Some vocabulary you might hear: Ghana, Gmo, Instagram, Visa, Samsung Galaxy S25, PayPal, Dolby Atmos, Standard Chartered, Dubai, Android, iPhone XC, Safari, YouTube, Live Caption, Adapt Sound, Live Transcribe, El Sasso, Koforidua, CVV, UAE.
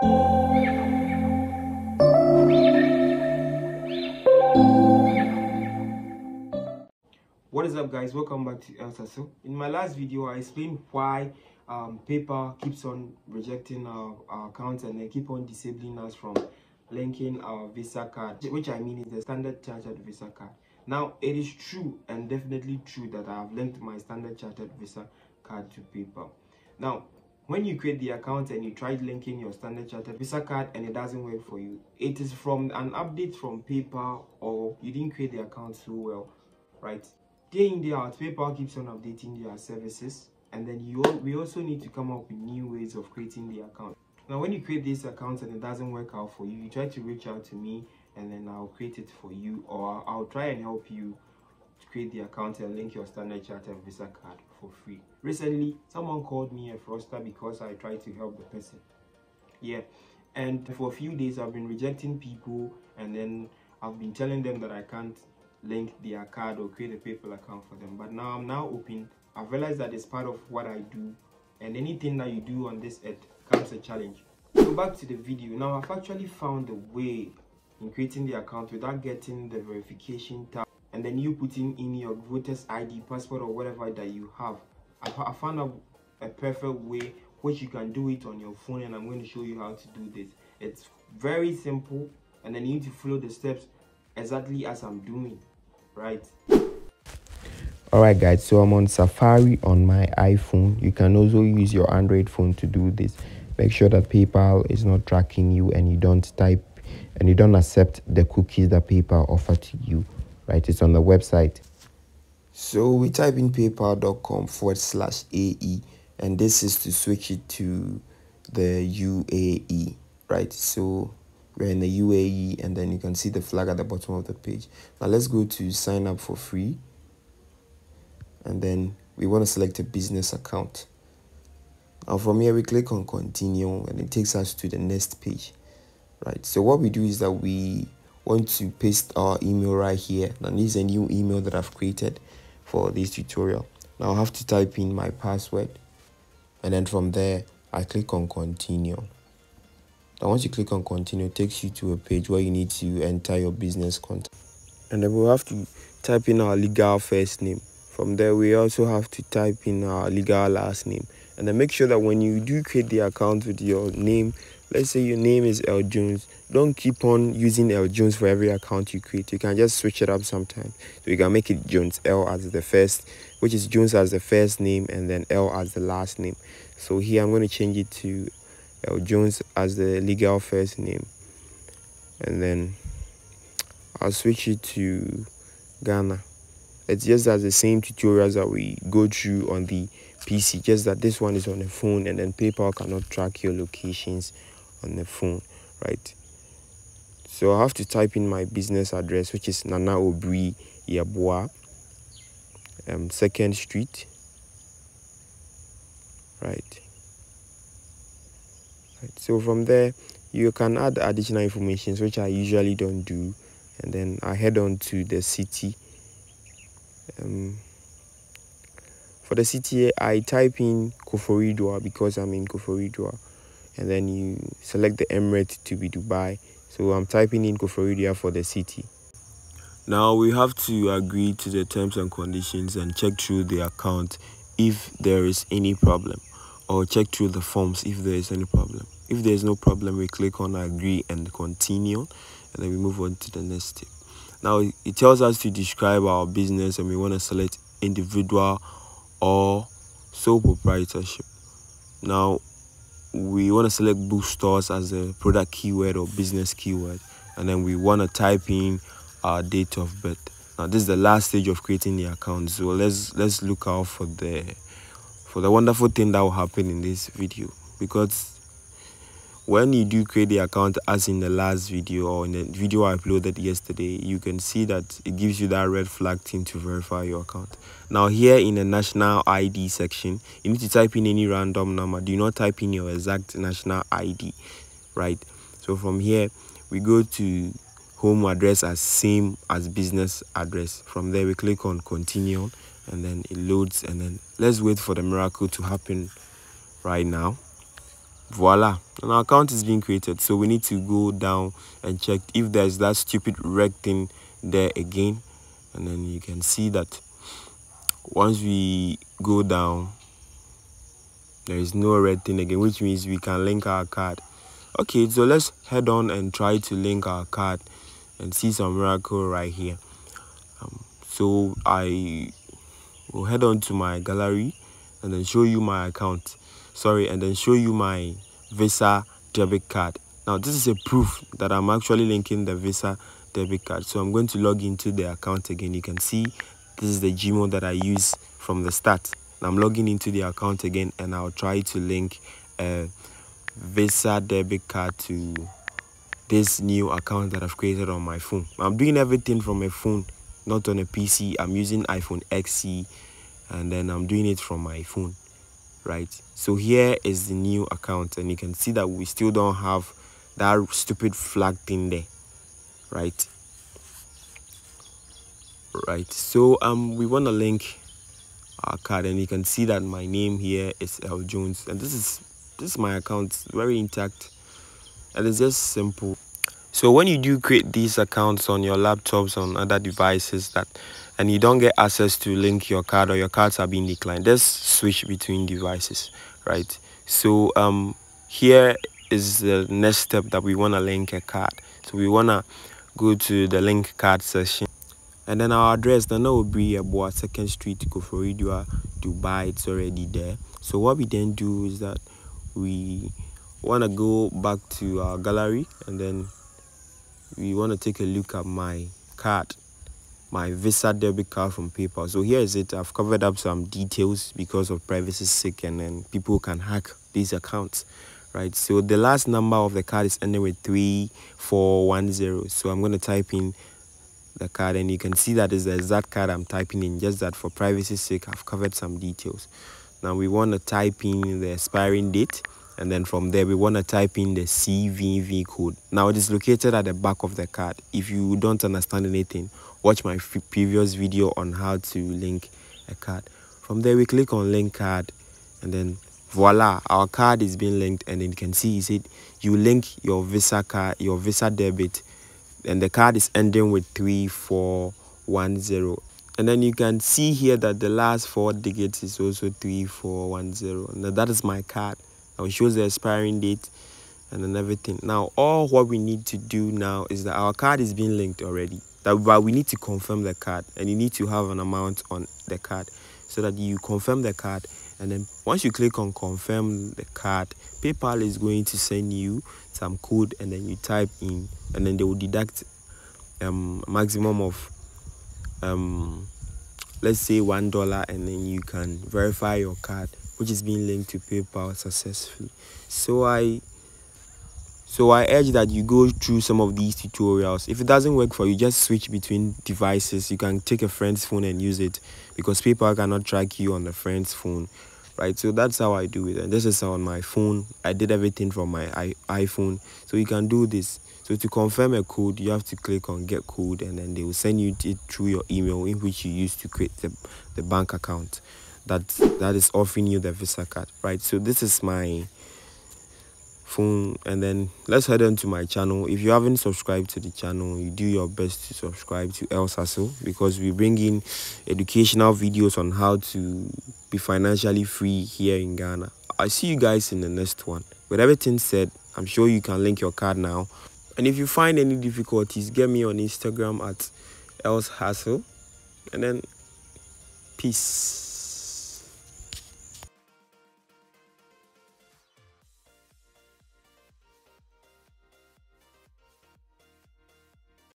What is up, guys? Welcome back to El Sasso. In my last video, I explained why PayPal keeps on rejecting our accounts and they keep on disabling us from linking our Visa card, which I mean is the Standard Chartered Visa card. Now, it is true and definitely true that I have linked my Standard Chartered Visa card to PayPal. Now, when you create the account and you try linking your Standard Chartered Visa card and it doesn't work for you, it is from an update from PayPal or you didn't create the account so well, right? Day in, day out, PayPal keeps on updating their services, and then we also need to come up with new ways of creating the account. Now, when you create these accounts and it doesn't work out for you, you try to reach out to me and then I'll create it for you, or I'll try and help you to create the account and link your Standard Chartered Visa card for free. Recently, someone called me a fraudster because I tried to help the person. Yeah, and for a few days I've been rejecting people, and then I've been telling them that I can't link their card or create a PayPal account for them. But now I'm open. I've realized that it's part of what I do, and anything that you do on this earth comes a challenge. So back to the video. Now, I've actually found a way in creating the account without getting the verification tab and then you putting in your voter's ID, passport, or whatever that you have. I found a perfect way which you can do it on your phone, and I'm going to show you how to do this. It's very simple, and then you need to follow the steps exactly as I'm doing, right? Alright guys, so I'm on Safari on my iPhone. You can also use your Android phone to do this. Make sure that PayPal is not tracking you and you don't type and you don't accept the cookies that PayPal offer to you, right? It's on the website. So we type in paypal.com/AE, and this is to switch it to the UAE, right? So we're in the UAE, and then you can see the flag at the bottom of the page. Now let's go to sign up for free, and then we want to select a business account. Now from here we click on continue, and it takes us to the next page, right? So what we do is that we want to paste our email right here. Now this is a new email that I've created for this tutorial. Now I have to type in my password, and then from there I click on continue. Now once you click on continue, it takes you to a page where you need to enter your business contact. And then we'll have to type in our legal first name. From there, we also have to type in our legal last name. And then make sure that when you do create the account with your name, let's say your name is El Jones, don't keep on using El Jones for every account you create. You can just switch it up sometimes. So you can make it Jones L as the first, which is Jones as the first name, and then L as the last name. So here I'm going to change it to El Jones as the legal first name, and then I'll switch it to Ghana. It's just as the same tutorials that we go through on the PC, just that this one is on the phone, and then PayPal cannot track your locations on the phone, right? So I have to type in my business address, which is Nana Obri Yabua, 2nd Street, right? So from there you can add additional information, which I usually don't do, and then I head on to the city. For the city I type in Koforidua because I'm in Koforidua, and then you select the emirate to be Dubai. So I'm typing in Koforidua for the city. Now we have to agree to the terms and conditions and check through the account if there is any problem, or check through the forms if there is any problem. If there is no problem, we click on agree and continue, and then we move on to the next step. Now it tells us to describe our business, and we want to select individual or sole proprietorship. Now we want to select bookstores as a product keyword or business keyword, and then we want to type in our date of birth. Now this is the last stage of creating the account, so let's look out for the wonderful thing that will happen in this video, because when you do create the account, as in the last video or in the video I uploaded yesterday, you can see that it gives you that red flag thing to verify your account. Now here in the national ID section, you need to type in any random number. Do not type in your exact national ID, right? So from here we go to home address as same as business address. From there we click on continue, and then it loads, and then let's wait for the miracle to happen right now. Voila, an account is being created. So we need to go down and check if there's that stupid red thing there again, and then you can see that once we go down, there is no red thing again, which means we can link our card. Okay, so let's head on and try to link our card and see some miracle right here. So I will head on to my gallery and then show you my account. Sorry, and then show you my Visa debit card. Now this is a proof that I'm actually linking the Visa debit card. So I'm going to log into the account again. You can see this is the Gmo that I use from the start. Now I'm logging into the account again, and I'll try to link a Visa debit card to this new account that I've created on my phone. I'm doing everything from my phone, not on a PC. I'm using iPhone XC, and then I'm doing it from my phone, right? So here is the new account, and you can see that we still don't have that stupid flag thing there, right? So we want to link our card, and you can see that my name here is L Jones, and this is my account, very intact, and it's just simple. So when you do create these accounts on your laptops, on other devices, that and you don't get access to link your card, or your cards are being declined, just switch between devices, right? So here is the next step that we want to link a card. So we want to go to the link card section, and then our address then will be about 2nd Street, Koforidua, Dubai. It's already there. So what we then do is that we want to go back to our gallery, and then we want to take a look at my card, my Visa debit card from PayPal. So here is it. I've covered up some details because of privacy's sake, and then people can hack these accounts, right? So the last number of the card is ending with 3410. So I'm going to type in the card, and you can see that is the exact card I'm typing in, just that for privacy's sake, I've covered some details. Now we want to type in the expiring date, and then from there we want to type in the CVV code. Now it is located at the back of the card. If you don't understand anything, watch my previous video on how to link a card. From there we click on link card, and then voila, our card is being linked, and then you can see is it you link your Visa card, your Visa debit, and the card is ending with 3410. And then you can see here that the last 4 digits is also 3410. Now that is my card. Now it shows the expiring date and then everything. Now all what we need to do now is that our card is being linked already, but we need to confirm the card, and you need to have an amount on the card so that you confirm the card. And then once you click on confirm the card, PayPal is going to send you some code, and then you type in, and then they will deduct maximum of let's say $1, and then you can verify your card, which is being linked to PayPal successfully. So I urge that you go through some of these tutorials. If it doesn't work for you, just switch between devices. You can take a friend's phone and use it, because PayPal cannot track you on the friend's phone, right? So that's how I do it, and this is on my phone. I did everything from my iPhone, so you can do this. So to confirm a code, you have to click on get code, and then they will send you it through your email in which you used to create the bank account that is offering you the Visa card, right? So this is my phone, and then let's head on to my channel. If you haven't subscribed to the channel, you do your best to subscribe to El Sasso, because we bring in educational videos on how to be financially free here in Ghana. I see you guys in the next one. With everything said, I'm sure you can link your card now. And if you find any difficulties, get me on Instagram at El Sasso, and then peace.